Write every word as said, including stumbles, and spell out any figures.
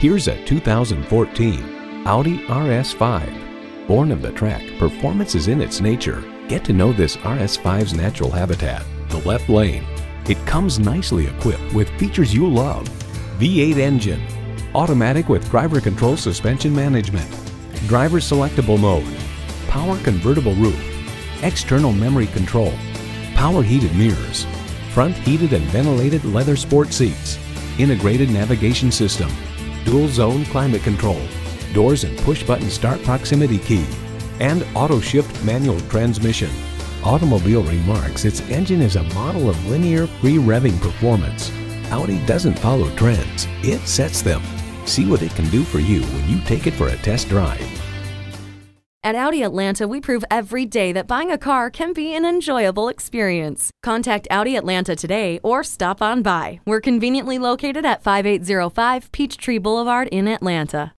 Here's a two thousand fourteen Audi R S five. Born of the track, performance is in its nature. Get to know this R S five's natural habitat, the left lane. It comes nicely equipped with features you love. V eight engine, automatic with driver control suspension management, driver selectable mode, power convertible roof, external memory control, power heated mirrors, front heated and ventilated leather sport seats, integrated navigation system, dual zone climate control, doors and push button start proximity key, and auto shift manual transmission. Automobile remarks its engine is a model of linear pre-revving performance. Audi doesn't follow trends, it sets them. See what it can do for you when you take it for a test drive. At Audi Atlanta, we prove every day that buying a car can be an enjoyable experience. Contact Audi Atlanta today or stop on by. We're conveniently located at five eight zero five Peachtree Boulevard in Atlanta.